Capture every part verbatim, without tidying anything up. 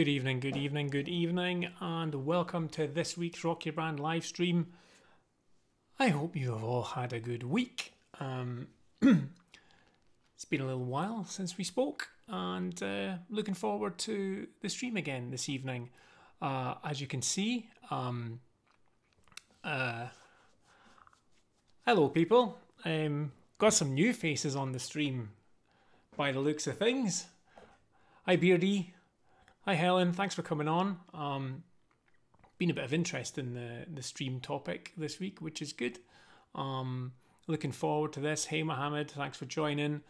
Good evening, good evening, good evening, and welcome to this week's Rock Your Brand live stream. I hope you have all had a good week. Um, it's been a little while since we spoke, and uh, looking forward to the stream again this evening. Uh, as you can see, um, uh, hello people. Um, got some new faces on the stream by the looks of things. Hi Beardy, hi Helen, thanks for coming on. Um, been a bit of interest in the, the stream topic this week, which is good. Um, looking forward to this. Hey Mohammed, thanks for joining.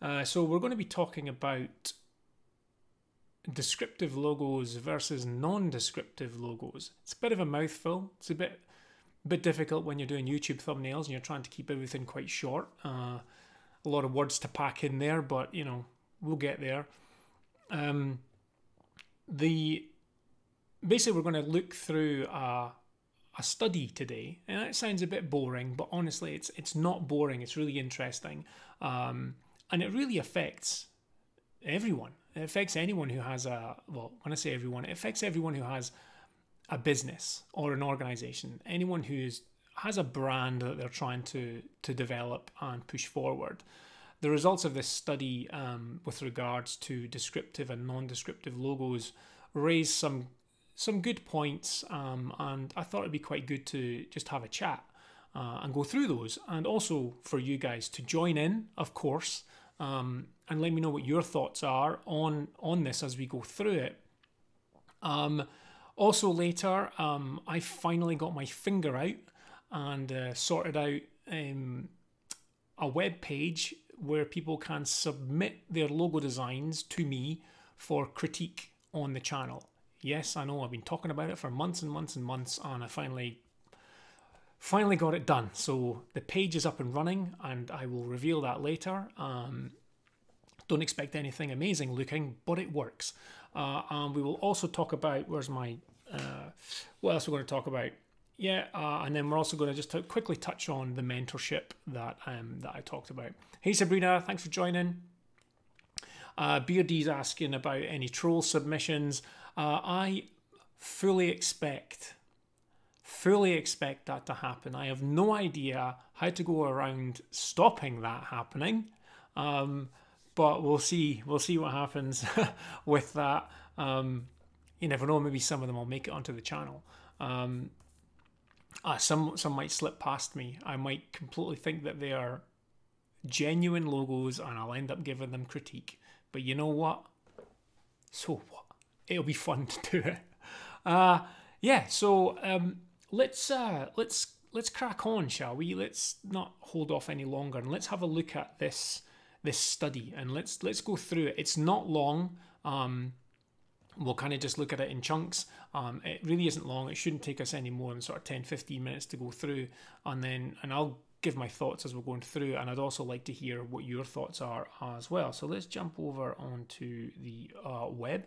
Uh, so we're going to be talking about descriptive logos versus non-descriptive logos. It's a bit of a mouthful. It's a bit bit difficult when you're doing YouTube thumbnails and you're trying to keep everything quite short. Uh, a lot of words to pack in there, but you know, we'll get there. Um, the basically we're going to look through a, a study today, and that sounds a bit boring, but honestly, it's it's not boring. It's really interesting, um, and it really affects everyone. It affects anyone who has a, well, when I say everyone, it affects everyone who has a business or an organization, anyone who's has a brand that they're trying to to develop and push forward. The results of this study um, with regards to descriptive and non-descriptive logos raise some some good points, um, and I thought it'd be quite good to just have a chat uh, and go through those, and also for you guys to join in, of course, um, and let me know what your thoughts are on on this as we go through it. Um, also later, um, I finally got my finger out and uh, sorted out um, a web page where people can submit their logo designs to me for critique on the channel. Yes, I know I've been talking about it for months and months and months, and I finally, finally got it done. So the page is up and running, and I will reveal that later. Um, don't expect anything amazing looking, but it works. Uh, and we will also talk about, where's my, uh, what else we're going to talk about? Yeah, uh, and then we're also going to just quickly touch on the mentorship that um, that I talked about. Hey Sabrina, thanks for joining. Uh, Beardy's asking about any troll submissions. Uh, I fully expect, fully expect that to happen. I have no idea how to go around stopping that happening, um, but we'll see. We'll see what happens with that. Um, you never know. Maybe some of them will make it onto the channel. Um, Ah, some some might slip past me. I might completely think that they are genuine logos, and I'll end up giving them critique. But you know what? So what? It'll be fun to do it. Uh, yeah. So um, let's uh, let's let's crack on, shall we? Let's not hold off any longer, and let's have a look at this this study, and let's let's go through it. It's not long. Um, We'll kind of just look at it in chunks. Um, it really isn't long. It shouldn't take us any more than sort of ten, fifteen minutes to go through. And then, and I'll give my thoughts as we're going through. And I'd also like to hear what your thoughts are as well. So let's jump over onto the uh, web.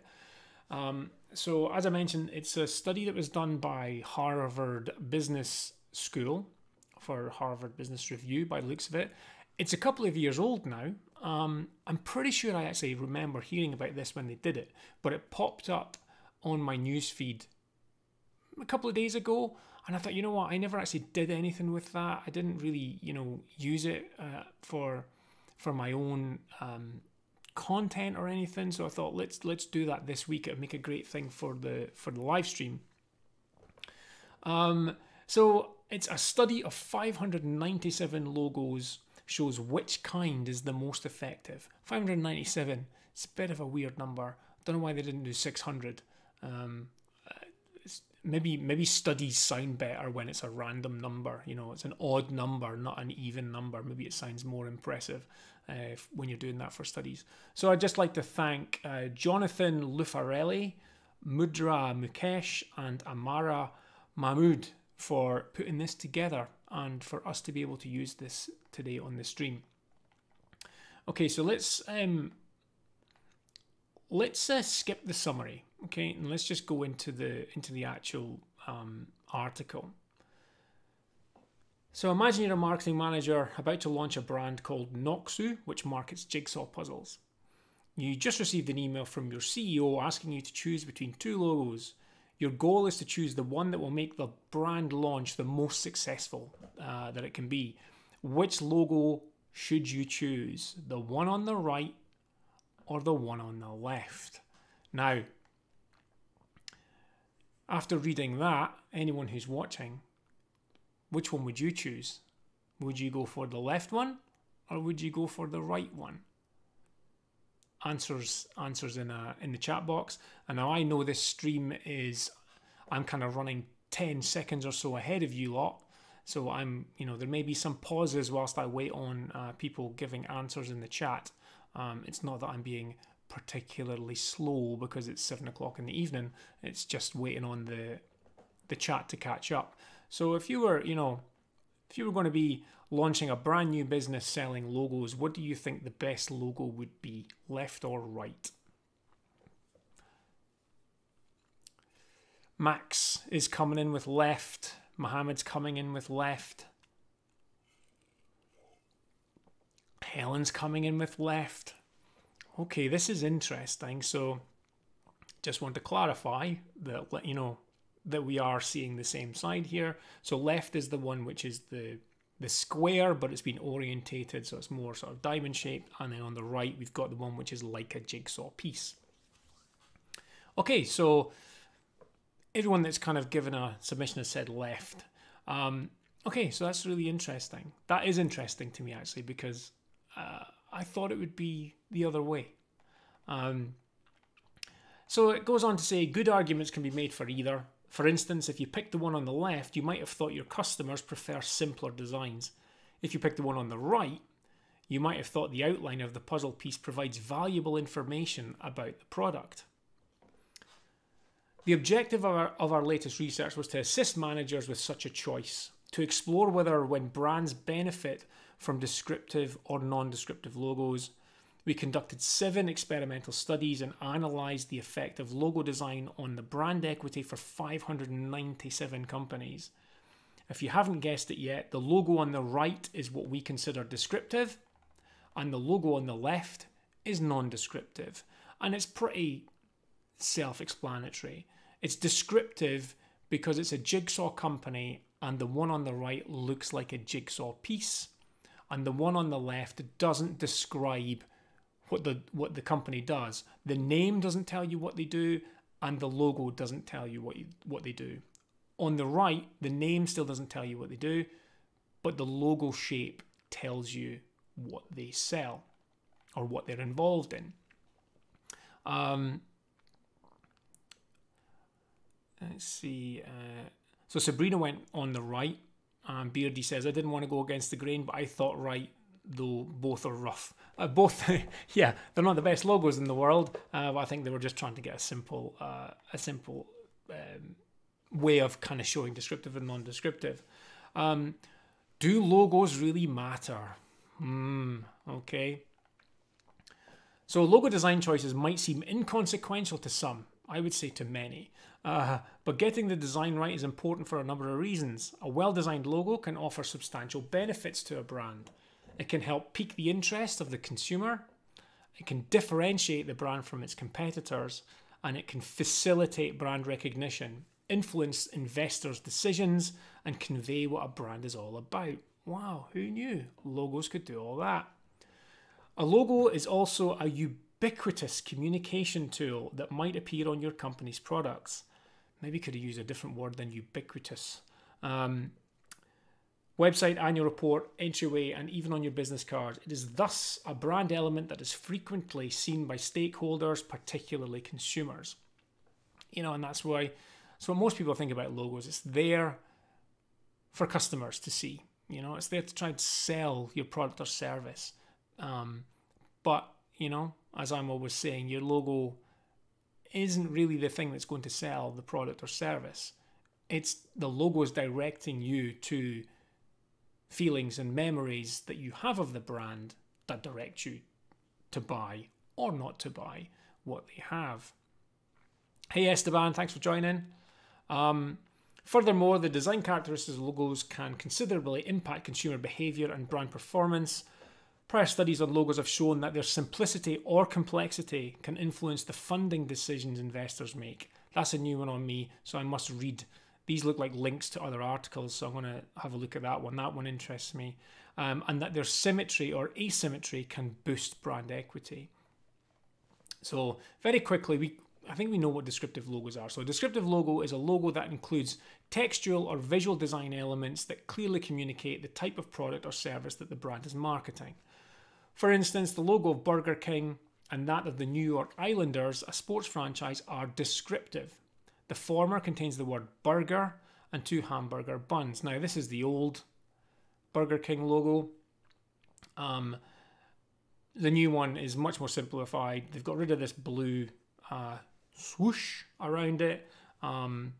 Um, so as I mentioned, it's a study that was done by Harvard Business School for Harvard Business Review by the looks of it. It's a couple of years old now. Um, I'm pretty sure I actually remember hearing about this when they did it, but it popped up on my newsfeed a couple of days ago, and I thought, you know what, I never actually did anything with that. I didn't really, you know, use it uh, for for my own um, content or anything. So I thought, let's let's do that this week. It'd make a great thing for the for the live stream. Um, so it's a study of five hundred ninety-seven logos. Shows which kind is the most effective. five hundred ninety-seven, it's a bit of a weird number. Don't know why they didn't do six hundred. Um, maybe maybe studies sound better when it's a random number. You know, it's an odd number, not an even number. Maybe it sounds more impressive uh, when you're doing that for studies. So I'd just like to thank uh, Jonathan Luffarelli, Mudra Mukesh, and Amara Mahmood for putting this together and for us to be able to use this today on the stream. Okay, so let's um, let's uh, skip the summary, okay, and let's just go into the into the actual um, article. So imagine you're a marketing manager about to launch a brand called Noxu, which markets jigsaw puzzles. You just received an email from your C E O asking you to choose between two logos. Your goal is to choose the one that will make the brand launch the most successful uh, that it can be. Which logo should you choose? The one on the right or the one on the left? Now, after reading that, anyone who's watching, which one would you choose? Would you go for the left one or would you go for the right one? Answers, answers in a in the chat box. And now I know this stream is, I'm kind of running ten seconds or so ahead of you lot. So I'm, you know, there may be some pauses whilst I wait on uh, people giving answers in the chat. Um, it's not that I'm being particularly slow because it's seven o'clock in the evening. It's just waiting on the the chat to catch up. So if you were, you know, if you were going to be launching a brand new business selling logos, what do you think the best logo would be, left or right? Max is coming in with left. Mohammed's coming in with left. Helen's coming in with left. Okay, this is interesting. So just want to clarify that, you know, that we are seeing the same side here. So left is the one which is the the square, but it's been orientated, so it's more sort of diamond shaped. And then on the right, we've got the one which is like a jigsaw piece. Okay, so everyone that's kind of given a submission has said left. Um, okay, so that's really interesting. That is interesting to me, actually, because uh, I thought it would be the other way. Um, so it goes on to say, good arguments can be made for either. For instance, if you picked the one on the left, you might have thought your customers prefer simpler designs. If you picked the one on the right, you might have thought the outline of the puzzle piece provides valuable information about the product. The objective of our, of our latest research was to assist managers with such a choice, to explore whether when brands benefit from descriptive or non-descriptive logos. We conducted seven experimental studies and analysed the effect of logo design on the brand equity for five hundred ninety-seven companies. If you haven't guessed it yet, the logo on the right is what we consider descriptive, and the logo on the left is non-descriptive. And it's pretty self-explanatory. It's descriptive because it's a jigsaw company, and the one on the right looks like a jigsaw piece, and the one on the left doesn't describe what the what the company does. The name doesn't tell you what they do, and the logo doesn't tell you what you, what they do. On the right, the name still doesn't tell you what they do, but the logo shape tells you what they sell or what they're involved in. Um, let's see. Uh, so Sabrina went on the right. Um, Beardy says, I didn't want to go against the grain, but I thought right, though both are rough. Uh, both, yeah, they're not the best logos in the world. Uh, but I think they were just trying to get a simple, uh, a simple um, way of kind of showing descriptive and non-descriptive. Um, do logos really matter? Hmm. Okay. So logo design choices might seem inconsequential to some. I would say to many. Uh, but getting the design right is important for a number of reasons. A well-designed logo can offer substantial benefits to a brand. It can help pique the interest of the consumer, it can differentiate the brand from its competitors, and it can facilitate brand recognition, influence investors' decisions, and convey what a brand is all about. Wow, who knew logos could do all that? A logo is also a ubiquitous communication tool that might appear on your company's products. Maybe could have used a different word than ubiquitous. Um, Website, annual report, entryway, and even on your business card. It is thus a brand element that is frequently seen by stakeholders, particularly consumers. You know, and that's why, that's what most people think about logos. It's there for customers to see. You know, it's there to try and sell your product or service. Um, but, you know, as I'm always saying, your logo isn't really the thing that's going to sell the product or service. It's the logo is directing you to feelings and memories that you have of the brand that direct you to buy or not to buy what they have. Hey Esteban, thanks for joining. Um, furthermore, the design characteristics of logos can considerably impact consumer behavior and brand performance. Prior studies on logos have shown that their simplicity or complexity can influence the funding decisions investors make. That's a new one on me, so I must read. These look like links to other articles, so I'm going to have a look at that one. That one interests me. Um, and that their symmetry or asymmetry can boost brand equity. So very quickly, we I think we know what descriptive logos are. So a descriptive logo is a logo that includes textual or visual design elements that clearly communicate the type of product or service that the brand is marketing. For instance, the logo of Burger King and that of the New York Islanders, a sports franchise, are descriptive. The former contains the word burger and two hamburger buns. Now, this is the old Burger King logo. Um, the new one is much more simplified. They've got rid of this blue uh, swoosh around it. Um,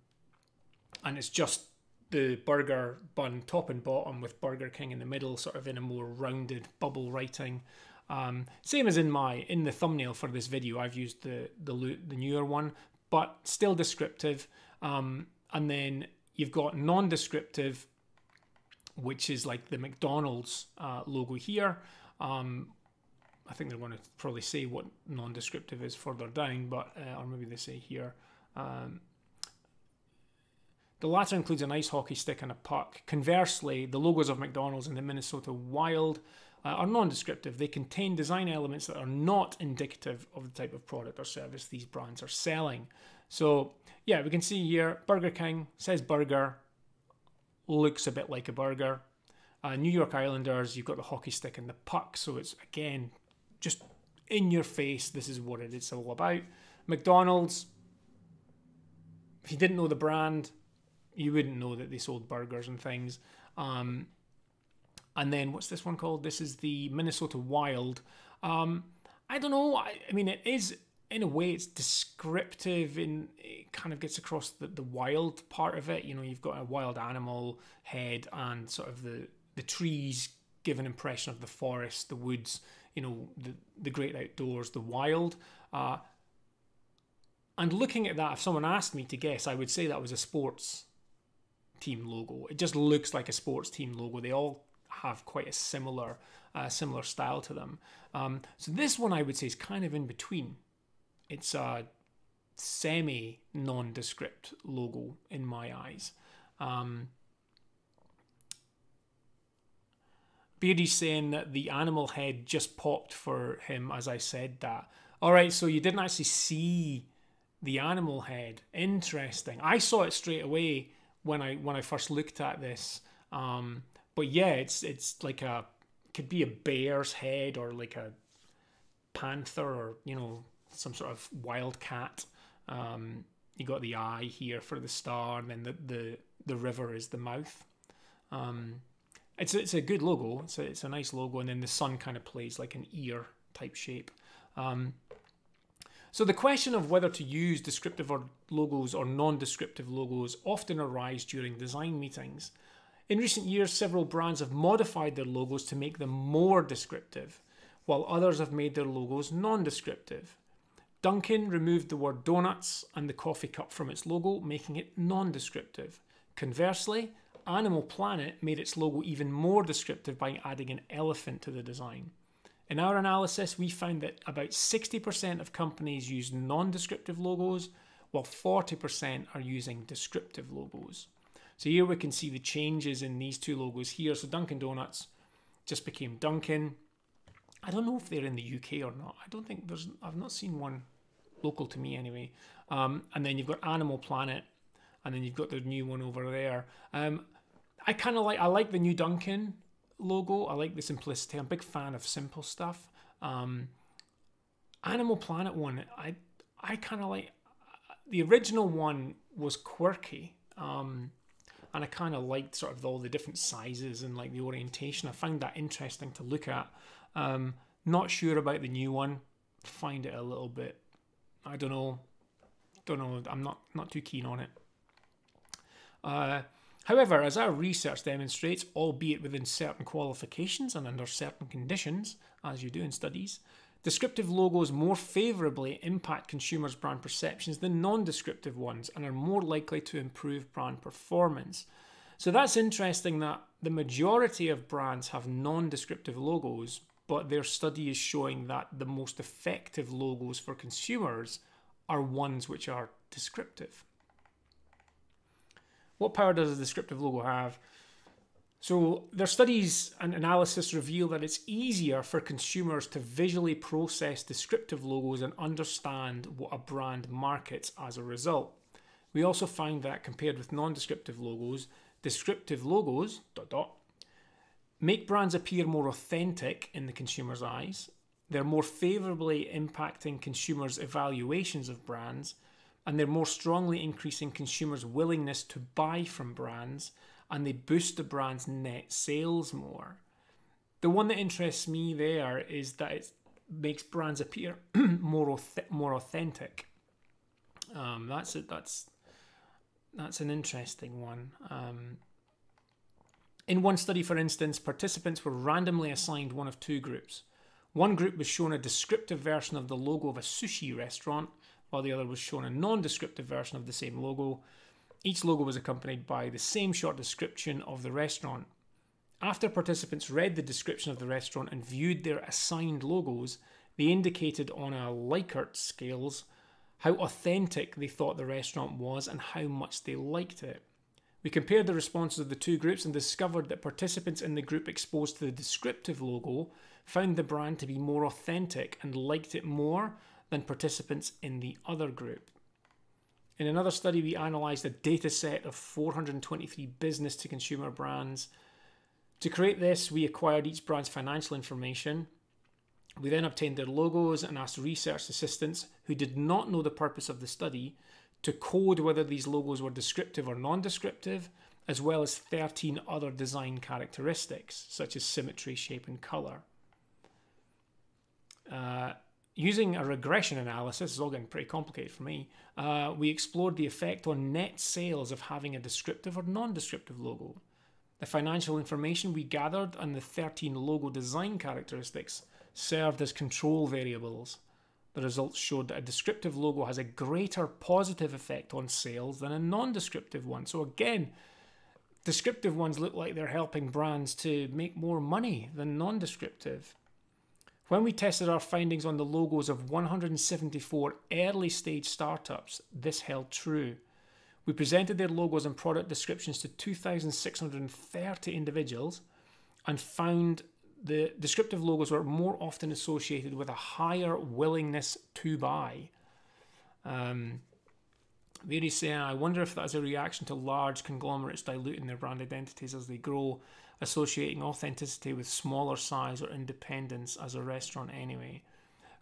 and it's just the burger bun top and bottom with Burger King in the middle, sort of in a more rounded bubble writing. Um, same as in my in the thumbnail for this video, I've used the, the, the newer one, but still descriptive. Um, and then you've got non-descriptive, which is like the McDonald's uh, logo here. Um, I think they're going to probably say what non-descriptive is further down, but uh, or maybe they say here. Um, the latter includes an ice hockey stick and a puck. Conversely, the logos of McDonald's and the Minnesota Wild uh, are non-descriptive. They contain design elements that are not indicative of the type of product or service these brands are selling. So yeah, we can see here, Burger King says burger, looks a bit like a burger. Uh, New York Islanders, you've got the hockey stick and the puck, so it's again just in your face. This is what it's all about. McDonald's, if you didn't know the brand, you wouldn't know that they sold burgers and things. Um, and then what's this one called? This is the Minnesota Wild. Um, I don't know. I, I mean, it is in a way it's descriptive, and it kind of gets across the, the wild part of it. You know, you've got a wild animal head and sort of the, the trees give an impression of the forest, the woods, you know, the, the great outdoors, the wild. Uh, and looking at that, if someone asked me to guess, I would say that was a sports team logo. It just looks like a sports team logo. They all have quite a similar, uh, similar style to them. Um, so this one I would say is kind of in between. It's a semi nondescript logo in my eyes. Um, Beardy's saying that the animal head just popped for him as I said that. All right, so you didn't actually see the animal head. Interesting. I saw it straight away when I when I first looked at this. Um, but yeah, it's it's like a could be a bear's head or like a panther or you know. Some sort of wild cat. Um, you got the eye here for the star, and then the the, the river is the mouth. Um, it's it's a good logo. It's a, it's a nice logo, and then the sun kind of plays like an ear type shape. Um, so the question of whether to use descriptive or logos or non-descriptive logos often arise during design meetings. In recent years, several brands have modified their logos to make them more descriptive, while others have made their logos non-descriptive. Dunkin' removed the word donuts and the coffee cup from its logo, making it non-descriptive. Conversely, Animal Planet made its logo even more descriptive by adding an elephant to the design. In our analysis, we found that about sixty percent of companies use non-descriptive logos, while forty percent are using descriptive logos. So here we can see the changes in these two logos here. So Dunkin' Donuts just became Dunkin'. I don't know if they're in the U K or not. I don't think there's, I've not seen one local to me anyway. Um, and then you've got Animal Planet, and then you've got the new one over there. Um, I kind of like, I like the new Dunkin' logo. I like the simplicity. I'm a big fan of simple stuff. Um, Animal Planet one, I, I kind of like, the original one was quirky. Um, and I kind of liked sort of all the different sizes and like the orientation. I found that interesting to look at. Um, not sure about the new one. Find it a little bit. I don't know. Don't know. I'm not not too keen on it. Uh, however, as our research demonstrates, albeit within certain qualifications and under certain conditions, as you do in studies, descriptive logos more favourably impact consumers' brand perceptions than non-descriptive ones and are more likely to improve brand performance. So that's interesting that the majority of brands have non-descriptive logos, but their study is showing that the most effective logos for consumers are ones which are descriptive. What power does a descriptive logo have? So their studies and analysis reveal that it's easier for consumers to visually process descriptive logos and understand what a brand markets as a result. We also find that compared with non-descriptive logos, descriptive logos dot, dot, make brands appear more authentic in the consumer's eyes. They're more favorably impacting consumers' evaluations of brands, and they're more strongly increasing consumers' willingness to buy from brands, and they boost the brand's net sales more. The one that interests me there is that it makes brands appear more more authentic. Um, that's it. That's that's an interesting one. Um, in one study, for instance, participants were randomly assigned one of two groups. One group was shown a descriptive version of the logo of a sushi restaurant, while the other was shown a non-descriptive version of the same logo. Each logo was accompanied by the same short description of the restaurant. After participants read the description of the restaurant and viewed their assigned logos, they indicated on a Likert scales how authentic they thought the restaurant was and how much they liked it. We compared the responses of the two groups and discovered that participants in the group exposed to the descriptive logo found the brand to be more authentic and liked it more than participants in the other group. In another study, we analysed a data set of four hundred twenty-three business-to-consumer brands. To create this, we acquired each brand's financial information. We then obtained their logos and asked research assistants who did not know the purpose of the study to code whether these logos were descriptive or non-descriptive, as well as thirteen other design characteristics, such as symmetry, shape, and colour. Uh, Using a regression analysis, it's all getting pretty complicated for me, uh, we explored the effect on net sales of having a descriptive or non-descriptive logo, the financial information we gathered, and the thirteen logo design characteristics served as control variables. The results showed that a descriptive logo has a greater positive effect on sales than a non-descriptive one. So again, descriptive ones look like they're helping brands to make more money than non-descriptive. When we tested our findings on the logos of one hundred seventy-four early stage startups, this held true. We presented their logos and product descriptions to two thousand six hundred thirty individuals and found the descriptive logos were more often associated with a higher willingness to buy. Um, Veri saying, I wonder if that's a reaction to large conglomerates diluting their brand identities as they grow, associating authenticity with smaller size or independence as a restaurant anyway.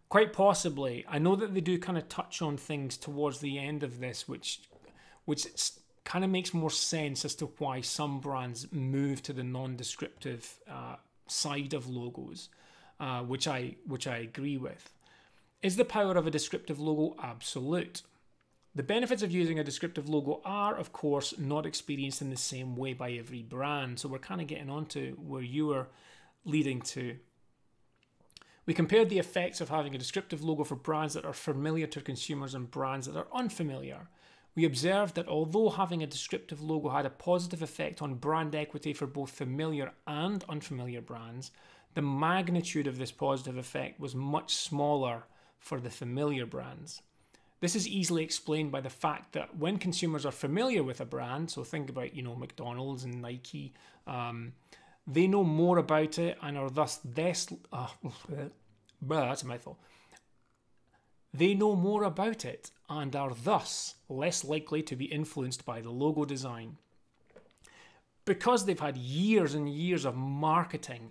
Quite possibly. I know that they do kind of touch on things towards the end of this, which which kind of makes more sense as to why some brands move to the non-descriptive uh, side of logos, uh, which I which I agree with. Is the power of a descriptive logo absolute? The benefits of using a descriptive logo are, of course, not experienced in the same way by every brand. So we're kind of getting on to where you were leading to. We compared the effects of having a descriptive logo for brands that are familiar to consumers and brands that are unfamiliar. We observed that although having a descriptive logo had a positive effect on brand equity for both familiar and unfamiliar brands, the magnitude of this positive effect was much smaller for the familiar brands. This is easily explained by the fact that when consumers are familiar with a brand, so think about, you know, McDonald's and Nike, um, they know more about it and are thus less, uh, that's a mouthful. They know more about it and are thus less likely to be influenced by the logo design. Because they've had years and years of marketing,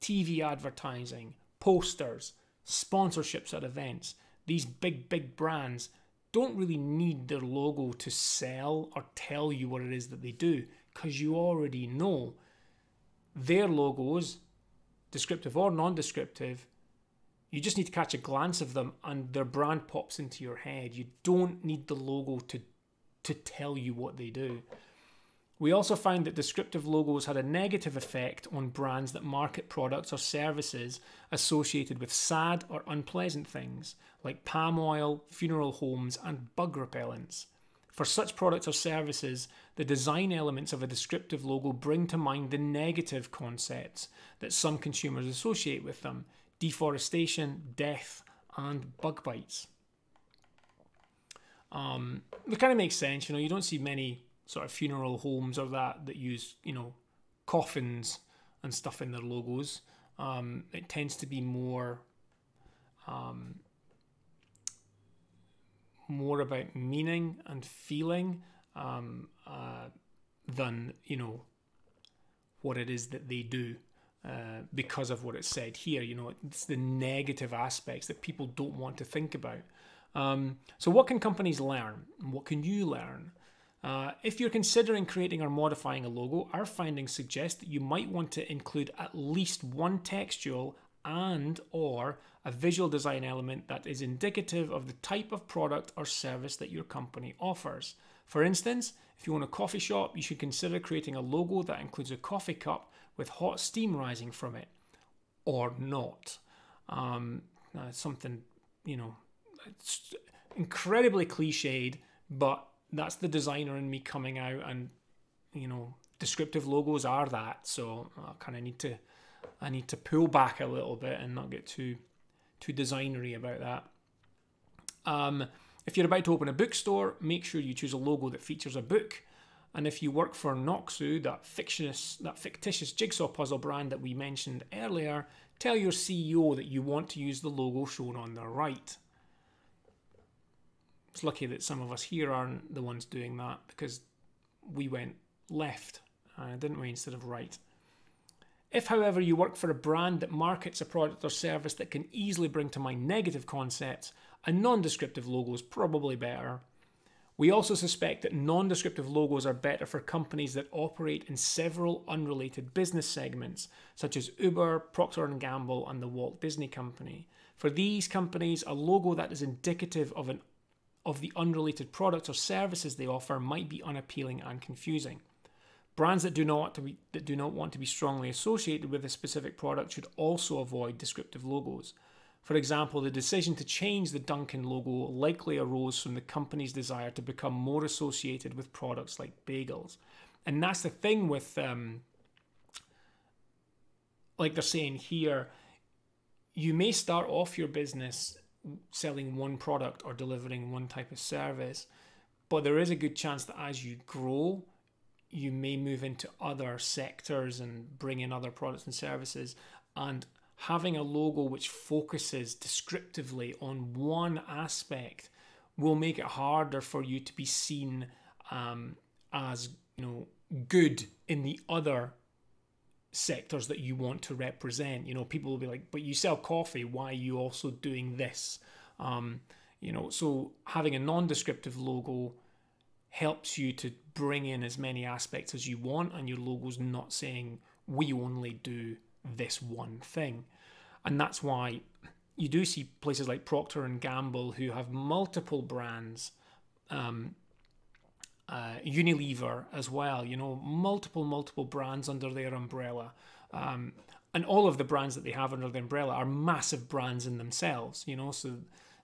T V advertising, posters, sponsorships at events, these big, big brands don't really need their logo to sell or tell you what it is that they do, because you already know their logos, descriptive or non-descriptive. You just need to catch a glance of them and their brand pops into your head. You don't need the logo to, to tell you what they do. We also find that descriptive logos had a negative effect on brands that market products or services associated with sad or unpleasant things, like palm oil, funeral homes, and bug repellents. For such products or services, the design elements of a descriptive logo bring to mind the negative concepts that some consumers associate with them: deforestation, death, and bug bites. Um, it kind of makes sense, you know, you don't see many sort of funeral homes or that that use, you know, coffins and stuff in their logos. Um, it tends to be more, um, more about meaning and feeling um, uh, than, you know, what it is that they do. Uh, because of what it said here, you know, it's the negative aspects that people don't want to think about. Um, so what can companies learn? What can you learn? Uh, if you're considering creating or modifying a logo, our findings suggest that you might want to include at least one textual and or a visual design element that is indicative of the type of product or service that your company offers. For instance, if you own a coffee shop, you should consider creating a logo that includes a coffee cup with hot steam rising from it, or not. Um, uh, something, you know, it's incredibly cliched, but that's the designer in me coming out, and, you know, descriptive logos are that. So I kind of need to, I need to pull back a little bit and not get too, too designery about that. Um, if you're about to open a bookstore, make sure you choose a logo that features a book. And if you work for Noxu, that fictitious, that fictitious jigsaw puzzle brand that we mentioned earlier, tell your C E O that you want to use the logo shown on the right. It's lucky that some of us here aren't the ones doing that, because we went left, uh, didn't we, instead of right. If, however, you work for a brand that markets a product or service that can easily bring to mind negative concepts, a non-descriptive logo is probably better. We also suspect that non-descriptive logos are better for companies that operate in several unrelated business segments, such as Uber, Procter and Gamble, and the Walt Disney Company. For these companies, a logo that is indicative of, an, of the unrelated products or services they offer might be unappealing and confusing. Brands that do not to be, that do not want to be strongly associated with a specific product should also avoid descriptive logos. For example, the decision to change the Dunkin' logo likely arose from the company's desire to become more associated with products like bagels. And that's the thing with, um, like they're saying here, you may start off your business selling one product or delivering one type of service, but there is a good chance that as you grow, you may move into other sectors and bring in other products and services. And having a logo which focuses descriptively on one aspect will make it harder for you to be seen um, as, you know, good in the other sectors that you want to represent. You know, people will be like, but you sell coffee, why are you also doing this? Um, you know, so having a non-descriptive logo helps you to bring in as many aspects as you want, and your logo's not saying, we only do this one thing. And that's why you do see places like Procter and Gamble, who have multiple brands, um, uh, Unilever as well, you know, multiple, multiple brands under their umbrella. Um, and all of the brands that they have under the umbrella are massive brands in themselves, you know, so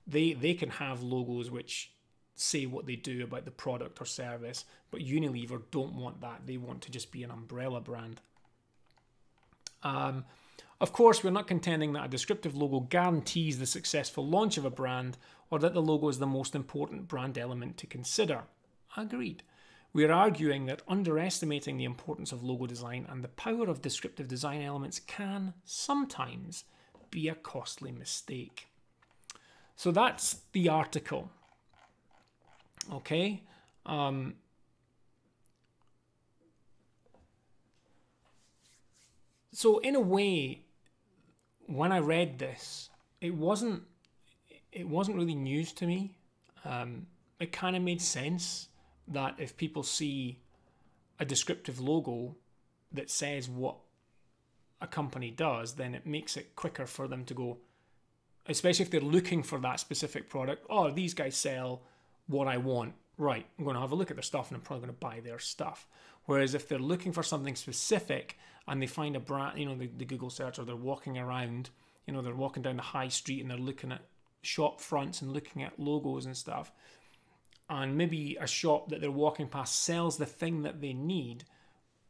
they, they can have logos which say what they do about the product or service, but Unilever don't want that. They want to just be an umbrella brand. Um, of course, we're not contending that a descriptive logo guarantees the successful launch of a brand, or that the logo is the most important brand element to consider. Agreed. We are arguing that underestimating the importance of logo design and the power of descriptive design elements can sometimes be a costly mistake. So that's the article. Okay. Um, So in a way, when I read this, it wasn't it wasn't really news to me. Um, it kind of made sense that if people see a descriptive logo that says what a company does, then it makes it quicker for them to go, especially if they're looking for that specific product. Oh, these guys sell what I want. Right, I'm going to have a look at their stuff and I'm probably going to buy their stuff. Whereas if they're looking for something specific and they find a brand, you know, the, the Google search, or they're walking around, you know, they're walking down the high street and they're looking at shop fronts and looking at logos and stuff, and maybe a shop that they're walking past sells the thing that they need,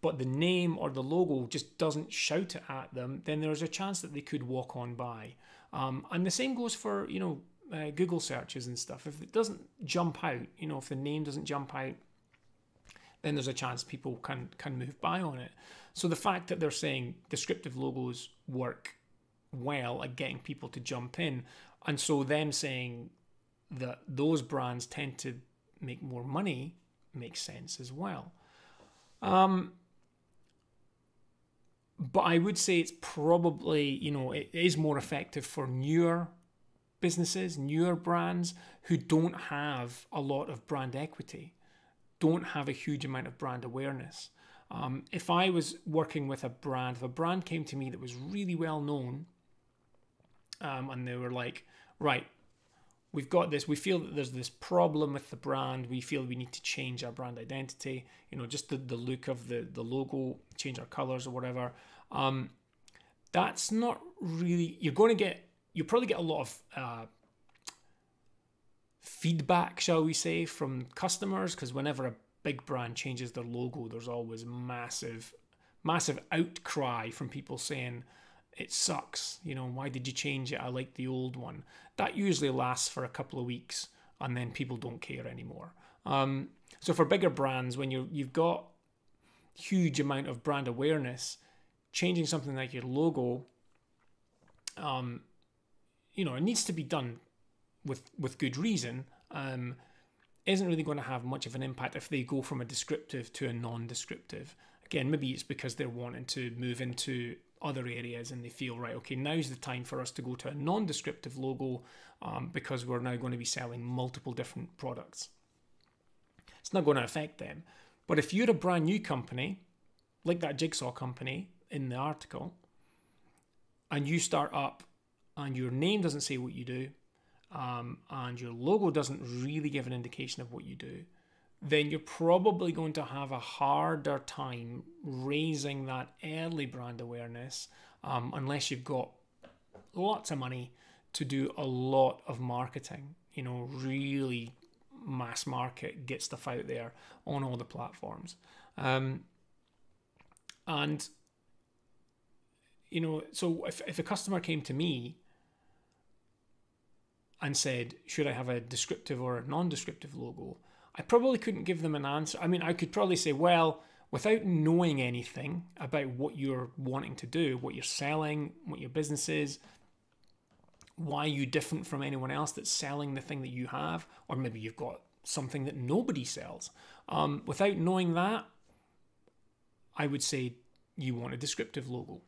but the name or the logo just doesn't shout it at them, then there's a chance that they could walk on by. Um, and the same goes for, you know, uh, Google searches and stuff. If it doesn't jump out, you know, if the name doesn't jump out, then there's a chance people can, can move by on it. So the fact that they're saying descriptive logos work well at getting people to jump in, and so them saying that those brands tend to make more money makes sense as well. Um, but I would say it's probably, you know, it is more effective for newer businesses, newer brands who don't have a lot of brand equity, don't have a huge amount of brand awareness. Um, if I was working with a brand, if a brand came to me that was really well known, um, and they were like, right, we've got this, we feel that there's this problem with the brand, we feel we need to change our brand identity, you know, just the, the look of the, the logo, change our colors or whatever. Um, that's not really, you're going to get, you'll probably get a lot of uh, feedback, shall we say, from customers, because whenever a big brand changes their logo, there's always massive, massive outcry from people saying, it sucks, you know, why did you change it? I like the old one. That usually lasts for a couple of weeks and then people don't care anymore. Um, so for bigger brands, when you're, you've got huge amount of brand awareness, changing something like your logo, um, you know, it needs to be done with, with good reason, um, isn't really going to have much of an impact if they go from a descriptive to a non-descriptive. Again, maybe it's because they're wanting to move into other areas and they feel, right, okay, now's the time for us to go to a non-descriptive logo um, because we're now going to be selling multiple different products. It's not going to affect them. But if you're a brand new company, like that jigsaw company in the article, and you start up and your name doesn't say what you do, um, and your logo doesn't really give an indication of what you do, then you're probably going to have a harder time raising that early brand awareness um, unless you've got lots of money to do a lot of marketing, you know, really mass market, get stuff out there on all the platforms. Um, and, you know, so if, if a customer came to me and said, should I have a descriptive or a non-descriptive logo? I probably couldn't give them an answer. I mean, I could probably say, well, without knowing anything about what you're wanting to do, what you're selling, what your business is, why are you different from anyone else that's selling the thing that you have? Or maybe you've got something that nobody sells. Um, without knowing that, I would say you want a descriptive logo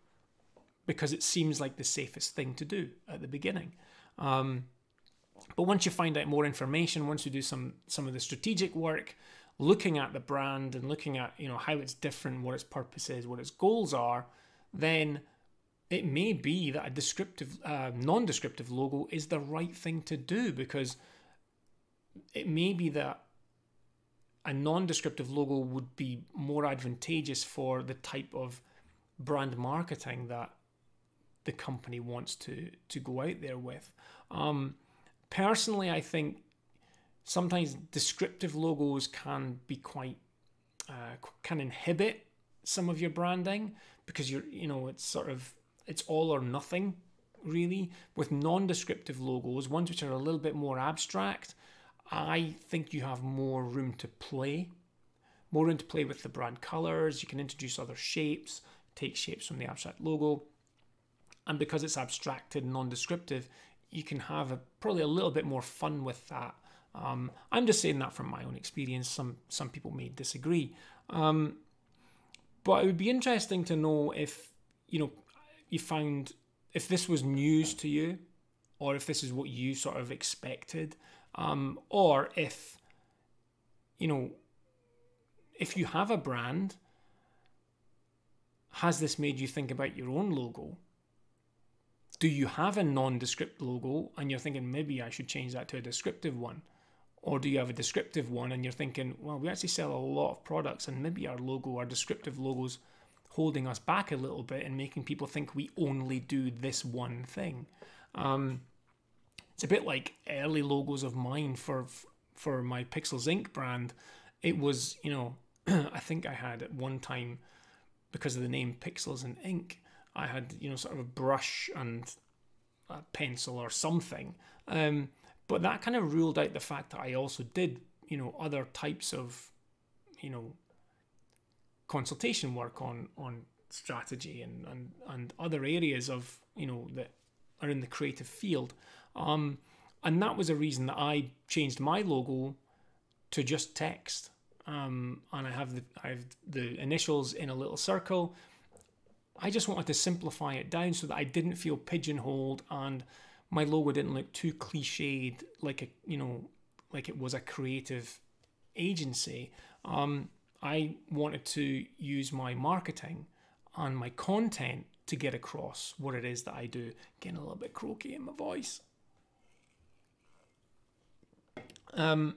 because it seems like the safest thing to do at the beginning. Um, But once you find out more information, once you do some some of the strategic work, looking at the brand and looking at, you know, how it's different, what its purpose is, what its goals are, then it may be that a descriptive, uh, non-descriptive logo is the right thing to do, because it may be that a non-descriptive logo would be more advantageous for the type of brand marketing that the company wants to to go out there with. Um, Personally, I think sometimes descriptive logos can be quite, uh, can inhibit some of your branding because you're, you know, it's sort of, it's all or nothing really. With non-descriptive logos, ones which are a little bit more abstract, I think you have more room to play, more room to play with the brand colors. You can introduce other shapes, take shapes from the abstract logo. And because it's abstracted and non-descriptive, you can have a, probably a little bit more fun with that. Um, I'm just saying that from my own experience. Some some people may disagree, um, but it would be interesting to know if you know you found if this was news to you, or if this is what you sort of expected, um, or if you know if you have a brand, has this made you think about your own logo? Do you have a non-descript logo and you're thinking maybe I should change that to a descriptive one? Or do you have a descriptive one and you're thinking, well, we actually sell a lot of products and maybe our logo, our descriptive logo's holding us back a little bit and making people think we only do this one thing. Um, it's a bit like early logos of mine for for my Pixels Incorporated brand, it was, you know, I think I had at one time, because of the name Pixels and Ink, I had, you know, sort of a brush and a pencil or something. Um, but that kind of ruled out the fact that I also did, you know, other types of, you know, consultation work on on strategy and and, and other areas of, you know, that are in the creative field. Um, and that was a reason that I changed my logo to just text. Um, and I have the I have the initials in a little circle. I just wanted to simplify it down so that I didn't feel pigeonholed, and my logo didn't look too cliched, like a you know, like it was a creative agency. Um, I wanted to use my marketing and my content to get across what it is that I do. Getting a little bit croaky in my voice. Um,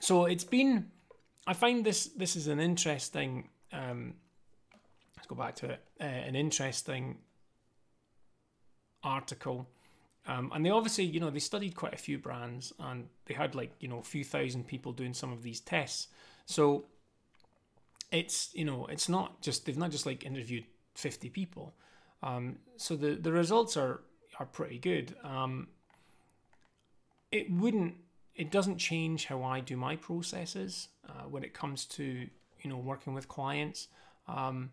so it's been. I find this this is an interesting. Um, Let's go back to it, uh, an interesting article. Um, and they obviously, you know, they studied quite a few brands, and they had like, you know, a few thousand people doing some of these tests. So it's, you know, it's not just, they've not just like interviewed fifty people. Um, so the, the results are, are pretty good. Um, it wouldn't, it doesn't change how I do my processes uh, when it comes to, you know, working with clients. Um,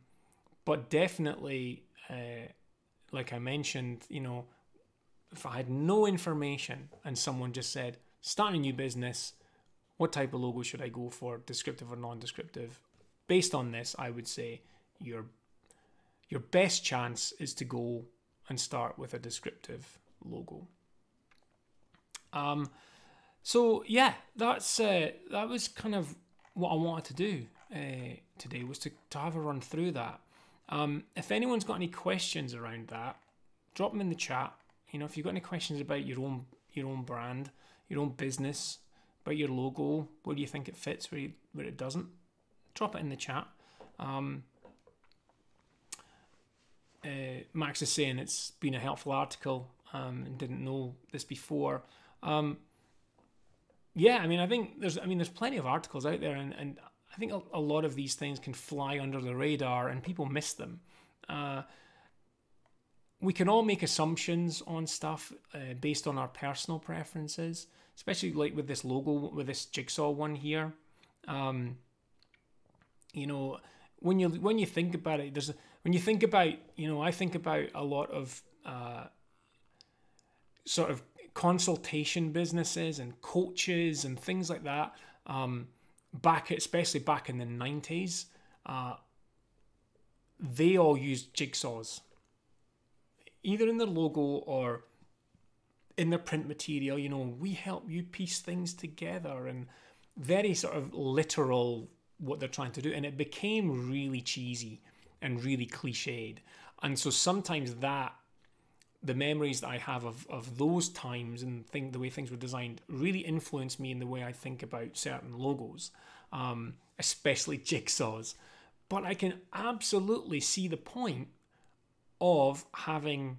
But definitely, uh, like I mentioned, you know, if I had no information and someone just said, start a new business, what type of logo should I go for, descriptive or non-descriptive? Based on this, I would say your, your best chance is to go and start with a descriptive logo. Um, so yeah, that's uh, that was kind of what I wanted to do uh, today, was to, to have a run through that. Um, if anyone's got any questions around that, drop them in the chat. You know, if you've got any questions about your own your own brand, your own business, about your logo, where do you think it fits, where, you, where it doesn't, drop it in the chat. Um, uh, Max is saying it's been a helpful article um, and didn't know this before. Um, yeah, I mean, I think there's I mean there's plenty of articles out there, and and. I think a lot of these things can fly under the radar and people miss them. Uh, we can all make assumptions on stuff uh, based on our personal preferences, especially like with this logo, with this jigsaw one here. Um, you know, when you when you think about it, there's a, when you think about you know I think about a lot of uh, sort of consultation businesses and coaches and things like that. Um, Back, especially back in the nineties, uh, they all used jigsaws, either in their logo or in their print material. You know, we help you piece things together, and very sort of literal what they're trying to do. And it became really cheesy and really cliched. And so sometimes that, the memories that I have of, of those times and think the way things were designed really influenced me in the way I think about certain logos, um, especially jigsaws. But I can absolutely see the point of having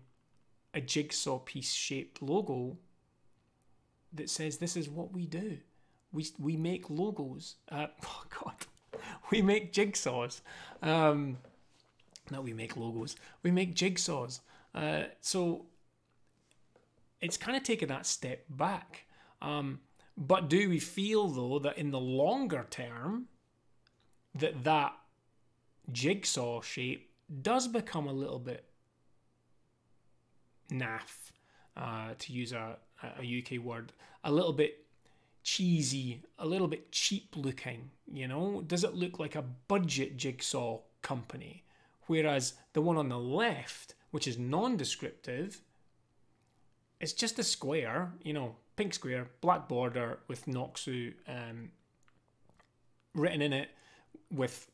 a jigsaw piece shaped logo that says, this is what we do. We, we make logos. Uh, oh God, we make jigsaws. Um, no, we make logos. We make jigsaws. Uh, so it's kind of taken that step back. Um, but do we feel, though, that in the longer term, that that jigsaw shape does become a little bit naff, uh, to use a, a U K word, a little bit cheesy, a little bit cheap looking, you know? Does it look like a budget jigsaw company? Whereas the one on the left, which is non-descriptive, it's just a square, you know, pink square, black border with Noxu um, written in it, with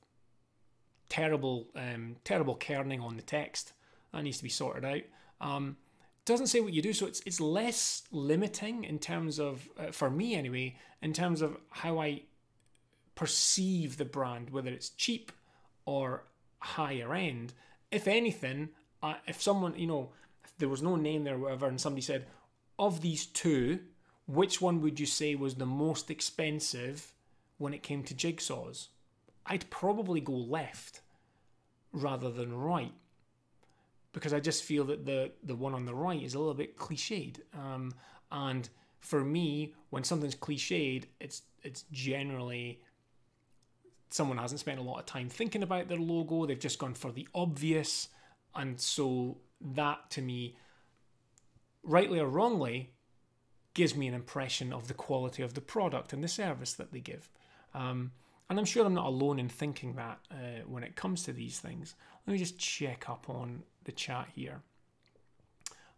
terrible, um, terrible kerning on the text. That needs to be sorted out. Um, doesn't say what you do, so it's it's less limiting in terms of, uh, for me anyway, in terms of how I perceive the brand, whether it's cheap or higher end. If anything, Uh, if someone, you know, if there was no name there or whatever, and somebody said, of these two, which one would you say was the most expensive when it came to jigsaws? I'd probably go left rather than right, because I just feel that the, the one on the right is a little bit cliched. Um, and for me, when something's cliched, it's, it's generally someone hasn't spent a lot of time thinking about their logo. They've just gone for the obvious. And so that, to me, rightly or wrongly, gives me an impression of the quality of the product and the service that they give. Um, and I'm sure I'm not alone in thinking that uh, when it comes to these things. Let me just check up on the chat here.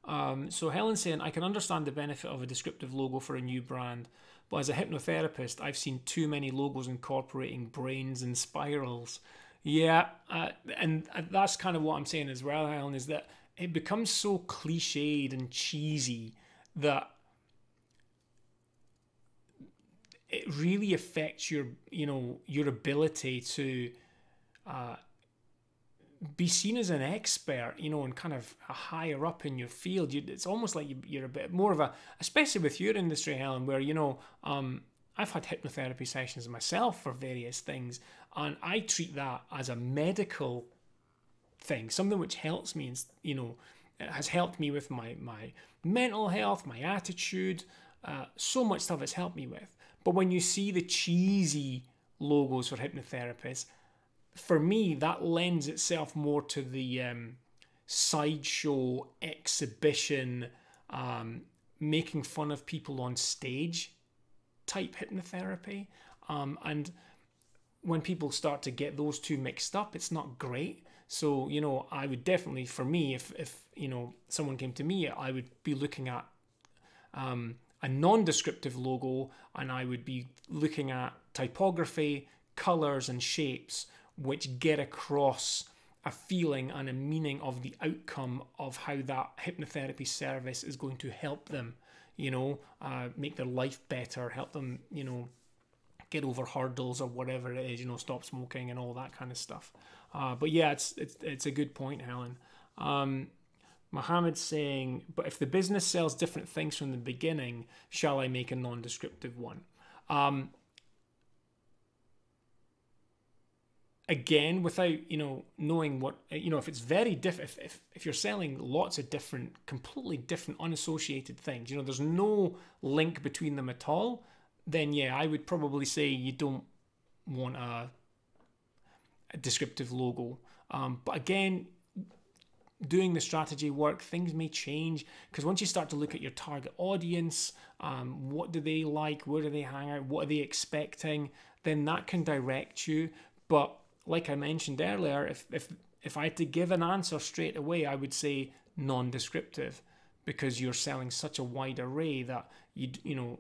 Um, so Helen's saying, I can understand the benefit of a descriptive logo for a new brand, but as a hypnotherapist, I've seen too many logos incorporating brains and spirals. Yeah, uh, and that's kind of what I'm saying as well, Helen, is that it becomes so cliched and cheesy that it really affects your, you know, your ability to uh, be seen as an expert, you know, and kind of higher up in your field. You, it's almost like you, you're a bit more of a, especially with your industry, Helen, where, you know, um, I've had hypnotherapy sessions myself for various things, and I treat that as a medical thing, something which helps me, you know, it has helped me with my, my mental health, my attitude, uh, so much stuff it's helped me with. But when you see the cheesy logos for hypnotherapists, for me, that lends itself more to the um, sideshow, exhibition, um, making fun of people on stage type hypnotherapy. Um, and when people start to get those two mixed up, it's not great. So, you know, I would definitely, for me, if, if you know, someone came to me, I would be looking at... Um, a non-descriptive logo, and I would be looking at typography, colors and shapes which get across a feeling and a meaning of the outcome of how that hypnotherapy service is going to help them, you know, uh, make their life better, help them, you know, get over hurdles or whatever it is, you know, stop smoking and all that kind of stuff. Uh, but yeah, it's, it's, it's a good point, Helen. Um, Mohammed's saying, but if the business sells different things from the beginning, shall I make a non-descriptive one? Um, again, without, you know, knowing what, you know, if it's very different, if, if, if you're selling lots of different, completely different, unassociated things, you know, there's no link between them at all, then yeah, I would probably say you don't want a, a descriptive logo. Um, but again, doing the strategy work, things may change, because once you start to look at your target audience, um, what do they like, where do they hang out, what are they expecting, then that can direct you. But like I mentioned earlier, if, if, if I had to give an answer straight away, I would say non-descriptive, because you're selling such a wide array that you, you know,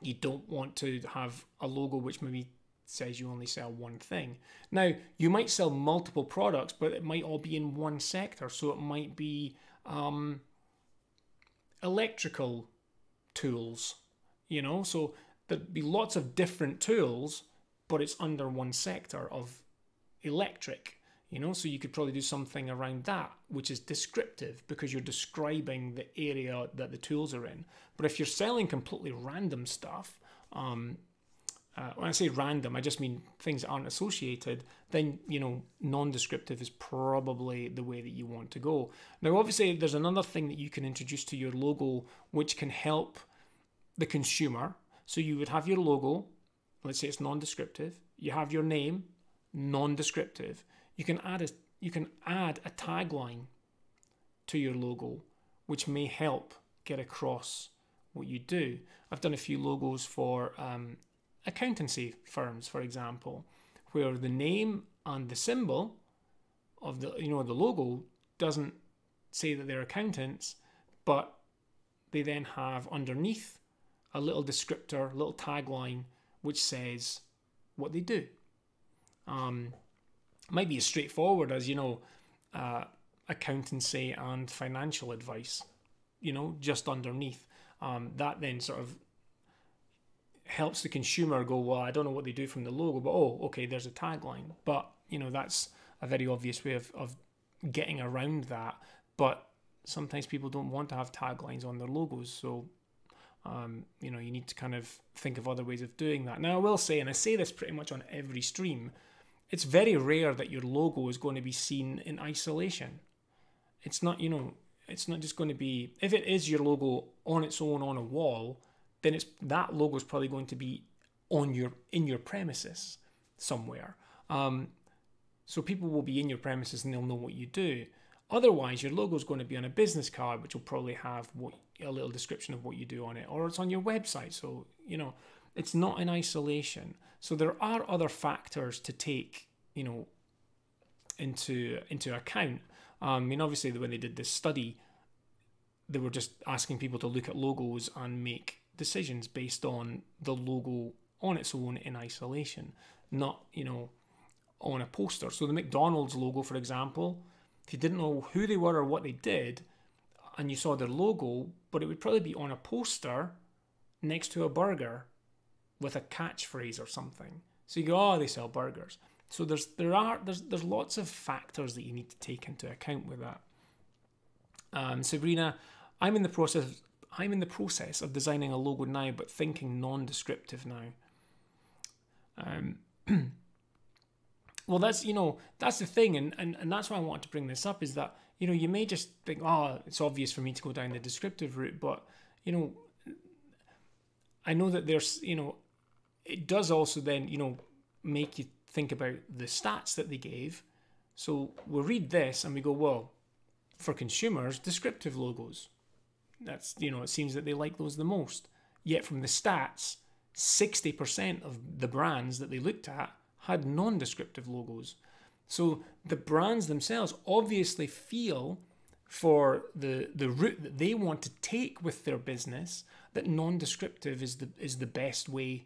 you don't want to have a logo which maybe says you only sell one thing. Now, you might sell multiple products, but it might all be in one sector. So it might be um, electrical tools, you know? So there'd be lots of different tools, but it's under one sector of electric, you know? So you could probably do something around that, which is descriptive, because you're describing the area that the tools are in. But if you're selling completely random stuff, um, Uh, when I say random, I just mean things that aren't associated, then, you know, non-descriptive is probably the way that you want to go. Now, obviously, there's another thing that you can introduce to your logo which can help the consumer. So you would have your logo, let's say it's non-descriptive. You have your name, non-descriptive. You can add a, you can add a tagline to your logo, which may help get across what you do. I've done a few logos for... Um, accountancy firms, for example, where the name and the symbol of the, you know, the logo doesn't say that they're accountants, but they then have underneath a little descriptor, little tagline, which says what they do. Um, might be as straightforward as, you know, uh, accountancy and financial advice, you know, just underneath. Um, that then sort of helps the consumer go, well, I don't know what they do from the logo, but oh, okay, there's a tagline. But, you know, that's a very obvious way of, of getting around that. But sometimes people don't want to have taglines on their logos. So Um, you know, you need to kind of think of other ways of doing that. Now, I will say, and I say this pretty much on every stream, it's very rare that your logo is going to be seen in isolation. It's not, you know, it's not just going to be, if it is your logo on its own on a wall, then it's, that logo is probably going to be on your, in your premises somewhere. Um, so people will be in your premises and they'll know what you do. Otherwise, your logo is going to be on a business card, which will probably have what, a little description of what you do on it, or it's on your website. So, you know, it's not in isolation. So there are other factors to take, you know, into, into account. Um, I mean, obviously, when they did this study, they were just asking people to look at logos and make decisions based on the logo on its own in isolation, not, you know, on a poster. So the McDonald's logo, for example, if you didn't know who they were or what they did, and you saw their logo, but it would probably be on a poster next to a burger with a catchphrase or something. So you go, oh, they sell burgers. So there's there are there's there's lots of factors that you need to take into account with that. Um, Sabrina, I'm in the process I'm in the process of designing a logo now, but thinking non-descriptive now. Um, well, that's, you know, that's the thing, and, and and that's why I wanted to bring this up, is that, you know, you may just think, oh, it's obvious for me to go down the descriptive route, but, you know, I know that there's, you know, it does also then, you know, make you think about the stats that they gave. So we'll read this and we go, well, for consumers, descriptive logos, that's, you know, it seems that they like those the most. Yet from the stats, sixty percent of the brands that they looked at had non-descriptive logos. So the brands themselves obviously feel for the, the route that they want to take with their business, that non-descriptive is the, is the best way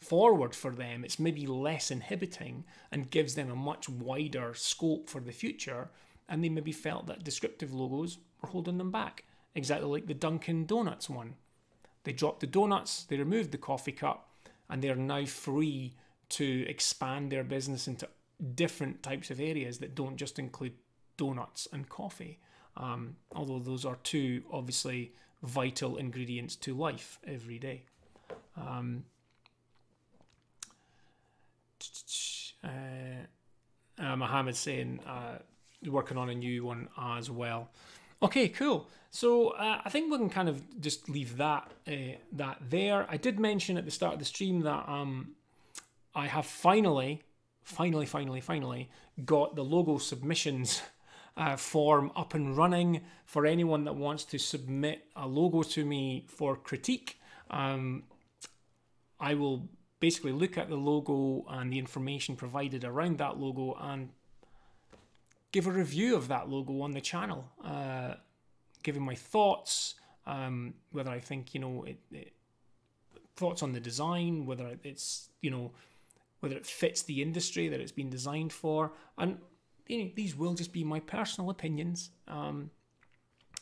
forward for them. It's maybe less inhibiting and gives them a much wider scope for the future. And they maybe felt that descriptive logos were holding them back. Exactly like the Dunkin' Donuts one. They dropped the donuts, they removed the coffee cup, and they're now free to expand their business into different types of areas that don't just include donuts and coffee. Um, although those are two obviously vital ingredients to life every day. Um, uh, uh, Mohammed's saying, uh, working on a new one as well. Okay, cool. So uh, I think we can kind of just leave that uh, that there. I did mention at the start of the stream that um, I have finally, finally, finally, finally got the logo submissions uh, form up and running for anyone that wants to submit a logo to me for critique. Um, I will basically look at the logo and the information provided around that logo and give a review of that logo on the channel, uh, giving my thoughts, um, whether I think, you know, it, it, thoughts on the design, whether it's, you know, whether it fits the industry that it's been designed for. And, you know, these will just be my personal opinions, um,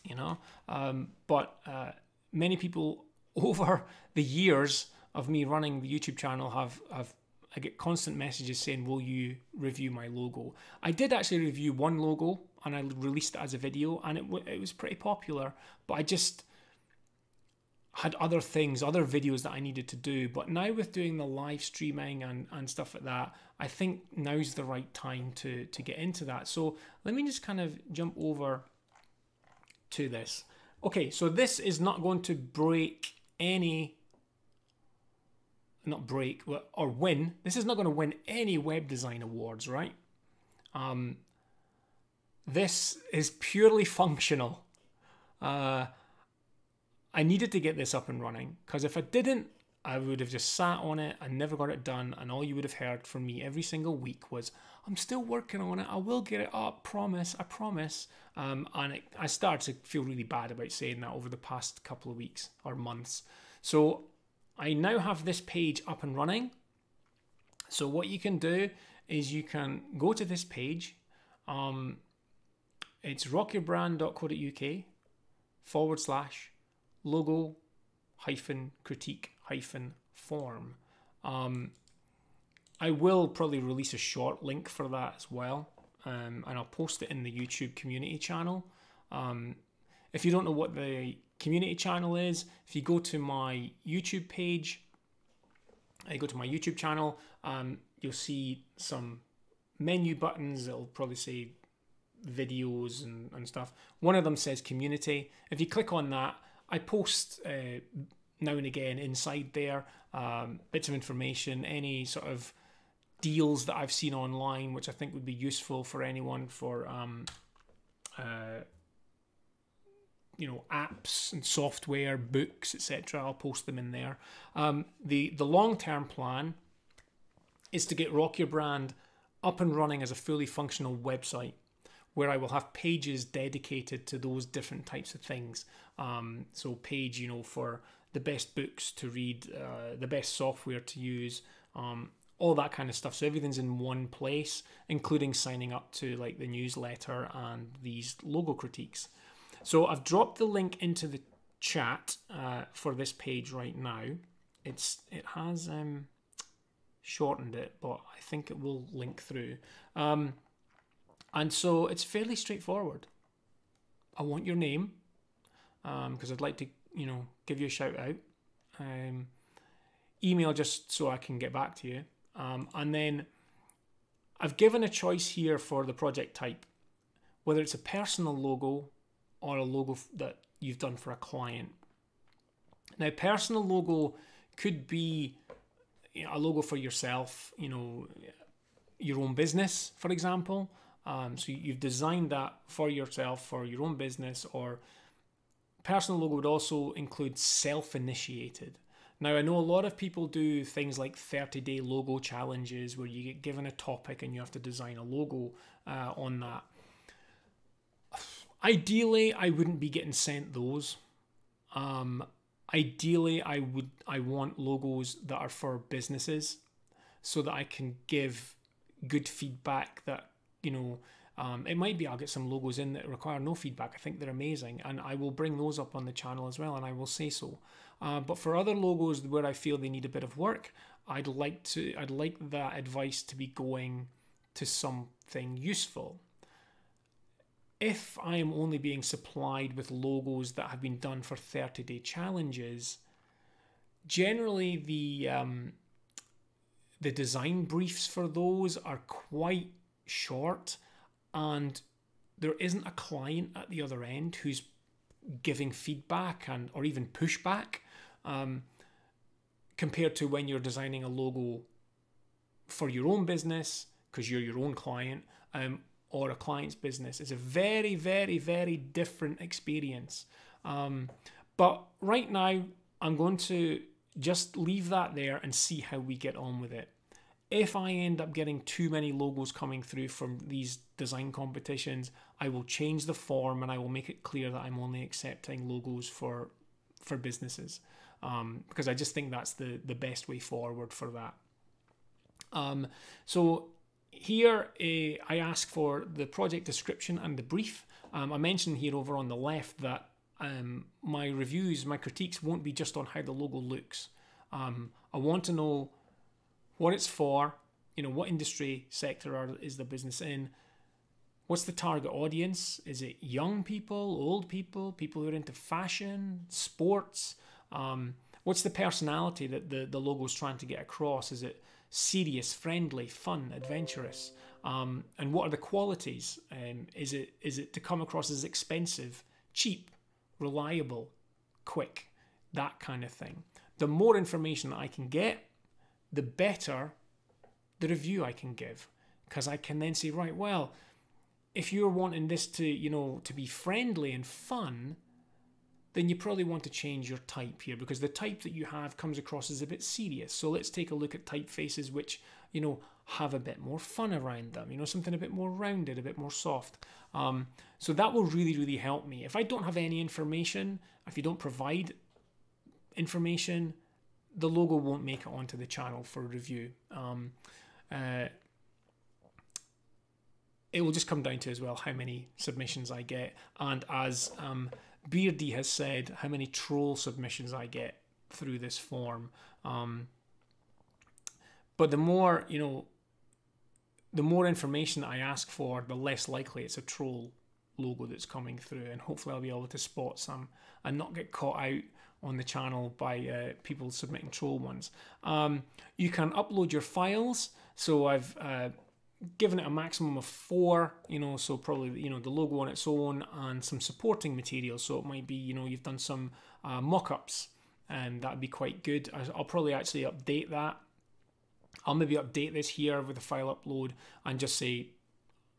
you know, um, but uh, many people over the years of me running the YouTube channel have, have I get constant messages saying, will you review my logo? I did actually review one logo and I released it as a video, and it, it was pretty popular, but I just had other things, other videos that I needed to do. But now with doing the live streaming and, and stuff like that, I think now's the right time to, to get into that. So let me just kind of jump over to this. Okay, so this is not going to break any not break or win. This is not going to win any web design awards, right? Um, this is purely functional. Uh, I needed to get this up and running, because if I didn't, I would have just sat on it and never got it done. And all you would have heard from me every single week was, I'm still working on it. I will get it up. Promise. I promise. Um, and it, I started to feel really bad about saying that over the past couple of weeks or months. So I now have this page up and running. So what you can do is you can go to this page. Um, it's rock your brand dot co dot U K forward slash logo hyphen critique hyphen form. Um, I will probably release a short link for that as well. Um, and I'll post it in the YouTube community channel. Um, if you don't know what the community channel is. If you go to my YouTube page, I go to my YouTube channel, um, you'll see some menu buttons that'll probably say videos and, and stuff. One of them says community. If you click on that, I post uh, now and again inside there um, bits of information, any sort of deals that I've seen online, which I think would be useful for anyone for um, uh, you know, apps and software, books, et cetera. I'll post them in there. Um, the the long-term plan is to get Rock Your Brand up and running as a fully functional website, where I will have pages dedicated to those different types of things. Um, so page, you know, for the best books to read, uh, the best software to use, um, all that kind of stuff. So everything's in one place, including signing up to like the newsletter and these logo critiques. So I've dropped the link into the chat uh, for this page right now. It's it has um, shortened it, but I think it will link through. Um, and so it's fairly straightforward. I want your name because um, I'd like to, you know, give you a shout out. Um, email just so I can get back to you. Um, and then I've given a choice here for the project type, whether it's a personal logo or a logo that you've done for a client. Now, personal logo could be a logo for yourself, you know, your own business, for example. Um, so you've designed that for yourself, for your own business, or personal logo would also include self-initiated. Now, I know a lot of people do things like thirty day logo challenges where you get given a topic and you have to design a logo uh, on that. Ideally, I wouldn't be getting sent those. Um, ideally, I would I want logos that are for businesses so that I can give good feedback that, you know, um, it might be I'll get some logos in that require no feedback. I think they're amazing, and I will bring those up on the channel as well, and I will say so. Uh, but for other logos where I feel they need a bit of work, I'd like to I'd like that advice to be going to something useful. If I am only being supplied with logos that have been done for thirty day challenges, generally the um, the design briefs for those are quite short, and there isn't a client at the other end who's giving feedback and or even pushback um, compared to when you're designing a logo for your own business because you're your own client. Um, or a client's business. It's a very, very, very different experience. Um, but right now, I'm going to just leave that there and see how we get on with it. If I end up getting too many logos coming through from these design competitions, I will change the form and I will make it clear that I'm only accepting logos for, for businesses, um, because I just think that's the, the best way forward for that. Um, so Here, uh, I ask for the project description and the brief. Um, I mentioned here over on the left that um, my reviews, my critiques won't be just on how the logo looks. Um, I want to know what it's for, you know, what industry sector are, is the business in, what's the target audience? Is it young people, old people, people who are into fashion, sports? Um, what's the personality that the, the logo is trying to get across? Is it serious, friendly, fun, adventurous, um, and what are the qualities? Um, is it is it to come across as expensive, cheap, reliable, quick, that kind of thing? The more information that I can get, the better the review I can give, because I can then say, right, well, if you're wanting this to, you know, to be friendly and fun, then you probably want to change your type here because the type that you have comes across as a bit serious. So let's take a look at typefaces which, you know, have a bit more fun around them, you know, something a bit more rounded, a bit more soft. Um, so that will really, really help me. If I don't have any information, if you don't provide information, the logo won't make it onto the channel for review. Um, uh, it will just come down to as well how many submissions I get, and as um, Beardy has said, how many troll submissions I get through this form. Um, but the more, you know, the more information I ask for, the less likely it's a troll logo that's coming through, and hopefully I'll be able to spot some and not get caught out on the channel by uh, people submitting troll ones. Um, you can upload your files, so I've uh, given it a maximum of four, you know, so probably, you know, the logo on its own and some supporting material, so it might be, you know, you've done some uh, mock-ups, and that'd be quite good. I'll probably actually update that. I'll maybe update this here with the file upload and just say,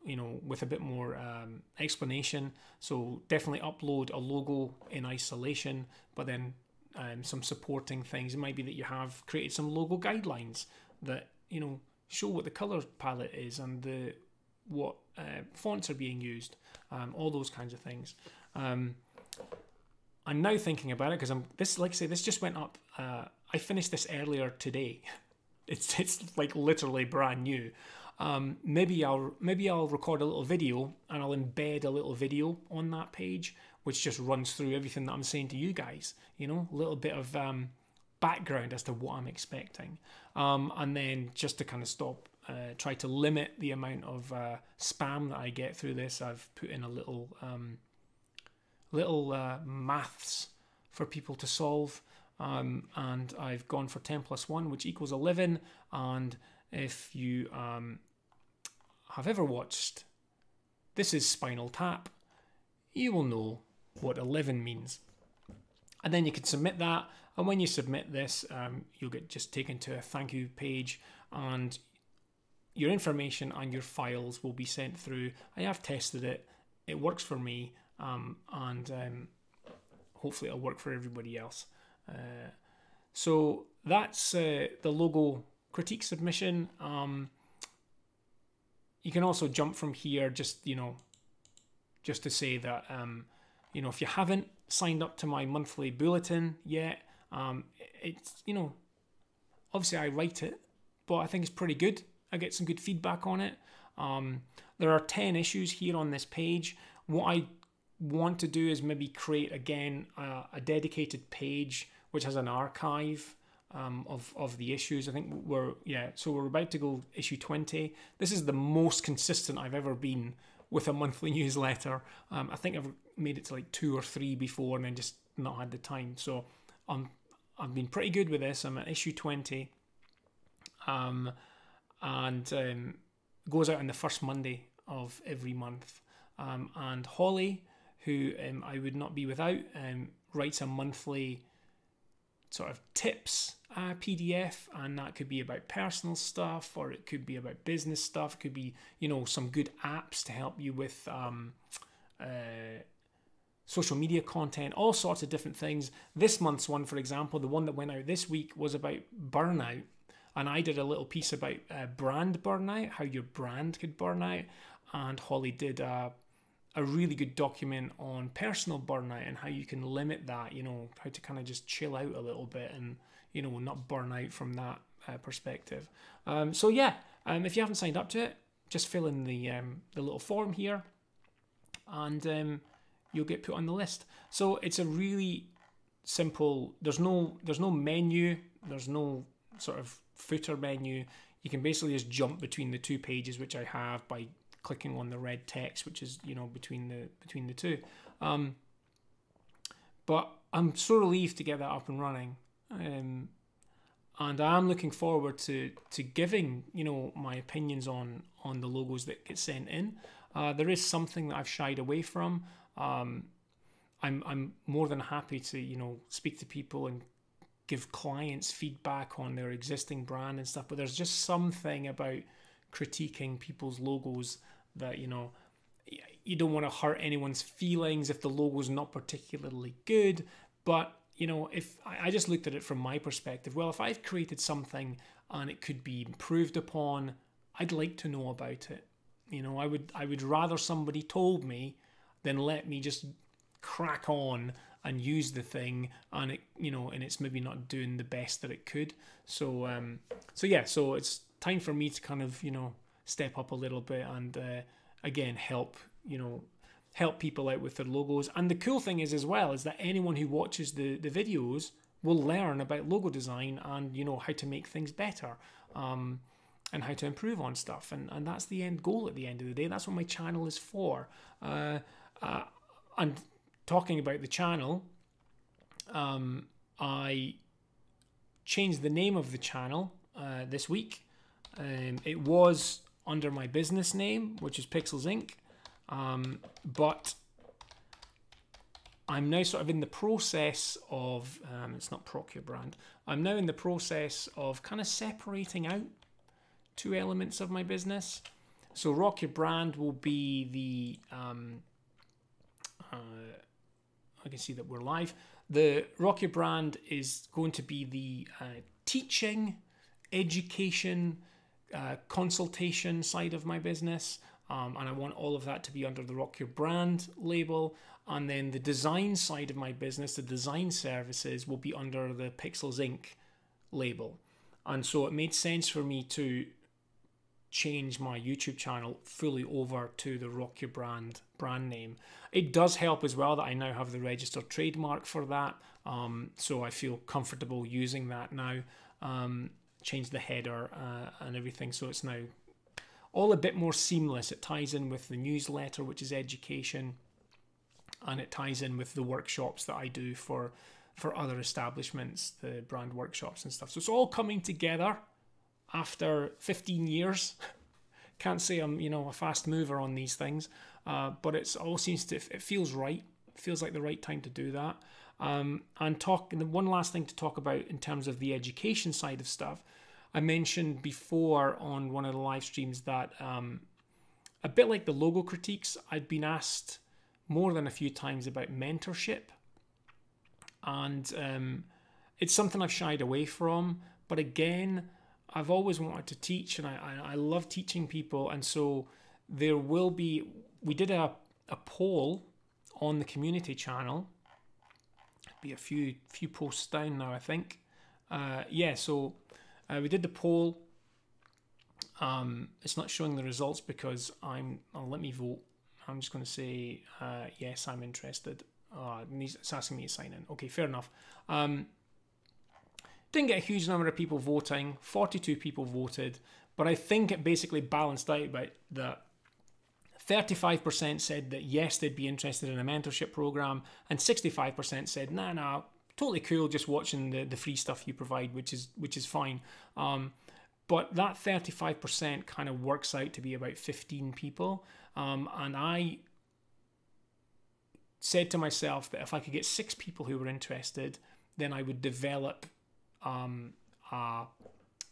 you know, with a bit more um, explanation. So definitely upload a logo in isolation, but then um, some supporting things. It might be that you have created some logo guidelines that, you know, show what the color palette is and the what uh, fonts are being used, um, all those kinds of things. Um, I'm now thinking about it because I'm this, like I say, this just went up. Uh, I finished this earlier today. It's it's like literally brand new. Um, maybe I'll maybe I'll record a little video and I'll embed a little video on that page, which just runs through everything that I'm saying to you guys. You know, a little bit of um, background as to what I'm expecting, um, and then just to kind of stop, uh, try to limit the amount of uh, spam that I get through this. I've put in a little um, little uh, maths for people to solve. Um, and I've gone for ten plus one, which equals eleven, and if you um, have ever watched This Is Spinal Tap, you will know what eleven means. And then you can submit that, and when you submit this, um, you'll get just taken to a thank you page, and your information and your files will be sent through. I have tested it, it works for me, um, and um, hopefully it'll work for everybody else. Uh, so that's uh, the logo critique submission. Um, you can also jump from here, just, you know, just to say that, um, you know, if you haven't signed up to my monthly bulletin yet, um, it's, you know, obviously I write it, but I think it's pretty good. I get some good feedback on it. Um, there are ten issues here on this page. What I want to do is maybe create again uh, a dedicated page which has an archive um, of, of the issues. I think we're, yeah, so we're about to go issue twenty. This is the most consistent I've ever been with a monthly newsletter. Um, I think I've made it to like two or three before and then just not had the time. So I'm, I've been pretty good with this. I'm at issue twenty, um, and um, goes out on the first Monday of every month. Um, and Holly, who um, I would not be without, um, writes a monthly sort of tips uh, P D F, and that could be about personal stuff, or it could be about business stuff. It could be, you know, some good apps to help you with um, uh, social media content, all sorts of different things. This month's one, for example, the one that went out this week was about burnout, and I did a little piece about uh, brand burnout, how your brand could burn out, and Holly did a a really good document on personal burnout and how you can limit that, you know, how to kind of just chill out a little bit and, you know, not burn out from that uh, perspective. Um, so yeah, um, if you haven't signed up to it, just fill in the, um, the little form here, and um, you'll get put on the list. So it's a really simple, there's no, there's no menu, there's no sort of footer menu. You can basically just jump between the two pages, which I have, by clicking on the red text, which is, you know, between the between the two. Um, but I'm so relieved to get that up and running, um, and I'm looking forward to to giving, you know, my opinions on on the logos that get sent in. Uh, there is something that I've shied away from. Um, I'm I'm more than happy to, you know, speak to people and give clients feedback on their existing brand and stuff. But there's just something about critiquing people's logos that, you know, you don't want to hurt anyone's feelings if the logo's not particularly good. But, you know, if I just looked at it from my perspective, well, if I've created something and it could be improved upon, I'd like to know about it. You know, I would I would rather somebody told me than let me just crack on and use the thing and it, you know, and it's maybe not doing the best that it could. So um so yeah, so it's time for me to kind of, you know, step up a little bit and uh, again help, you know, help people out with their logos. And the cool thing is as well is that anyone who watches the the videos will learn about logo design and, you know, how to make things better, um, and how to improve on stuff. And and that's the end goal at the end of the day. That's what my channel is for. Uh, Uh, and talking about the channel, um, I changed the name of the channel uh, this week. Um, it was under my business name, which is Pixels Incorporated. Um, but I'm now sort of in the process of, um, it's not Proc Your Brand, I'm now in the process of kind of separating out two elements of my business. So Rock Your Brand will be the, um, uh, I can see that we're live. The Rock Your Brand is going to be the uh, teaching, education, uh, consultation side of my business. Um, and I want all of that to be under the Rock Your Brand label. And then the design side of my business, the design services, will be under the Pixels Incorporated label. And so it made sense for me to change my YouTube channel fully over to the Rock Your Brand brand name. It does help as well that I now have the registered trademark for that. Um, so I feel comfortable using that now. Um, change the header uh, and everything. So it's now all a bit more seamless. It ties in with the newsletter, which is education, and it ties in with the workshops that I do for for other establishments, the brand workshops and stuff. So it's all coming together after fifteen years. Can't say I'm, you know, a fast mover on these things, uh, but it's all seems to, it feels right. It feels like the right time to do that. Um, and talk, and the one last thing to talk about in terms of the education side of stuff, I mentioned before on one of the live streams that um, a bit like the logo critiques, I'd been asked more than a few times about mentorship. And um, it's something I've shied away from. But again, I've always wanted to teach, and I, I, I love teaching people. And so there will be, we did a, a poll on the community channel. It'd be a few, few posts down now, I think. Uh, yeah, so uh, we did the poll. Um, it's not showing the results because I'm, oh, let me vote. I'm just going to say, uh, yes, I'm interested. Uh, it's asking me to sign in. Okay, fair enough. Um, didn't get a huge number of people voting. forty-two people voted, but I think it basically balanced out by that. thirty-five percent said that yes, they'd be interested in a mentorship program, and sixty-five percent said, nah, nah, totally cool, just watching the, the free stuff you provide, which is, which is fine. Um, but that thirty-five percent kind of works out to be about fifteen people. Um, and I said to myself that if I could get six people who were interested, then I would develop um, a,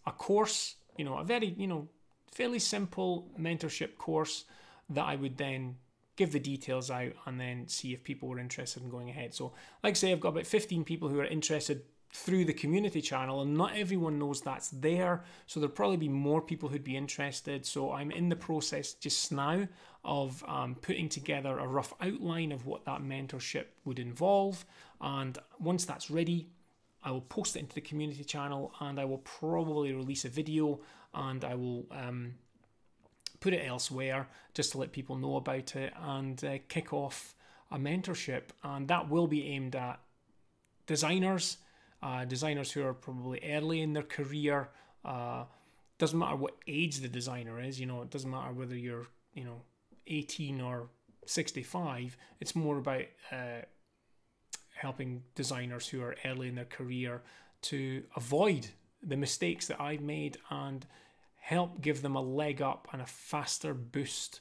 a course, you know, a very, you know, fairly simple mentorship course that I would then give the details out and then see if people were interested in going ahead. So like I say, I've got about fifteen people who are interested through the community channel, and not everyone knows that's there. So there'll probably be more people who'd be interested. So I'm in the process just now of um, putting together a rough outline of what that mentorship would involve. And once that's ready, I will post it into the community channel, and I will probably release a video, and I will um, put it elsewhere just to let people know about it, and uh, kick off a mentorship. And that will be aimed at designers, Uh, designers who are probably early in their career. Uh, doesn't matter what age the designer is, you know, it doesn't matter whether you're, you know, eighteen or sixty-five. It's more about uh, helping designers who are early in their career to avoid the mistakes that I've made and help give them a leg up and a faster boost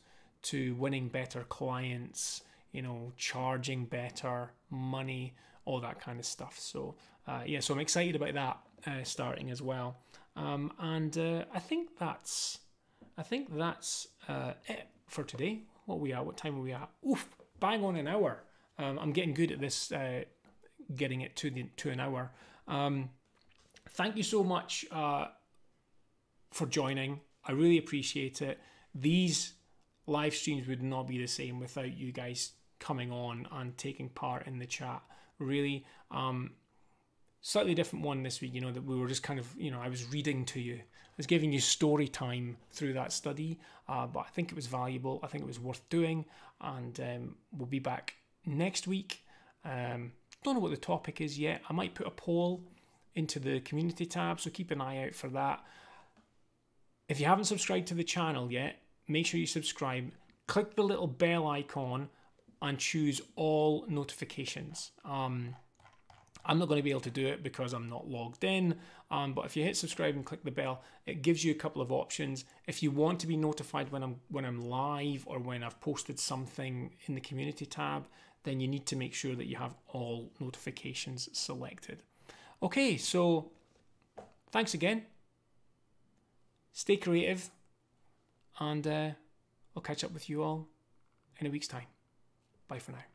to winning better clients, you know, charging better money, all that kind of stuff. So uh, yeah, so I'm excited about that uh, starting as well. Um, and uh, I think that's, I think that's uh, it for today. What are we at? What time are we at? Oof, bang on an hour. Um, I'm getting good at this, uh, getting it to the, to an hour. Um, thank you so much uh, for joining. I really appreciate it. These live streams would not be the same without you guys coming on and taking part in the chat. Really, um, slightly different one this week, you know, that we were just kind of, you know, I was reading to you. I was giving you story time through that study, uh, but I think it was valuable. I think it was worth doing, and um, we'll be back next week. Um, don't know what the topic is yet. I might put a poll into the community tab, so keep an eye out for that. If you haven't subscribed to the channel yet, make sure you subscribe. Click the little bell icon. and choose all notifications. Um, I'm not going to be able to do it because I'm not logged in, um, but if you hit subscribe and click the bell, it gives you a couple of options. If you want to be notified when I'm, when I'm live or when I've posted something in the community tab, then you need to make sure that you have all notifications selected. Okay, so thanks again. Stay creative, and uh, I'll catch up with you all in a week's time. Bye for now.